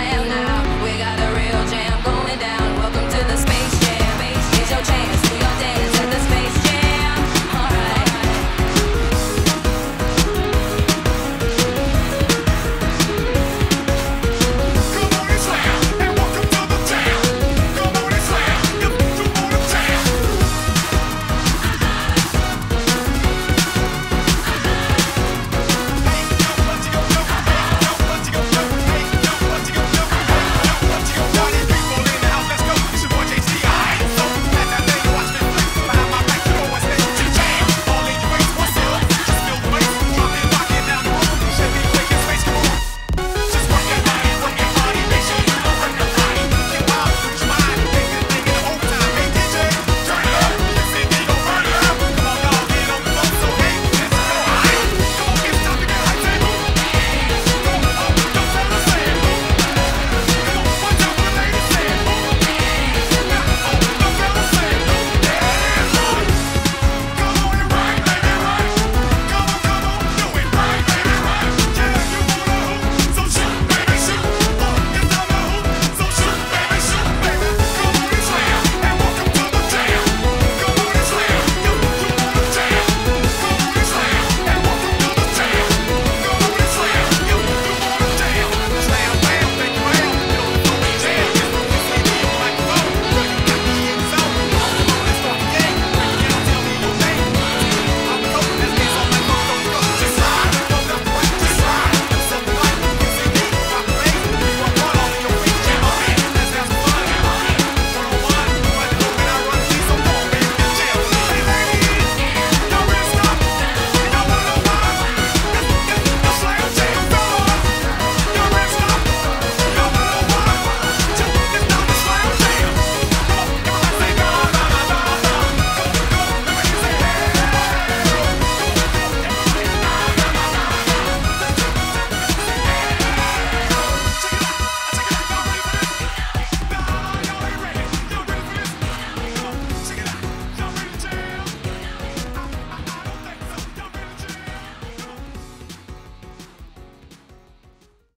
forever.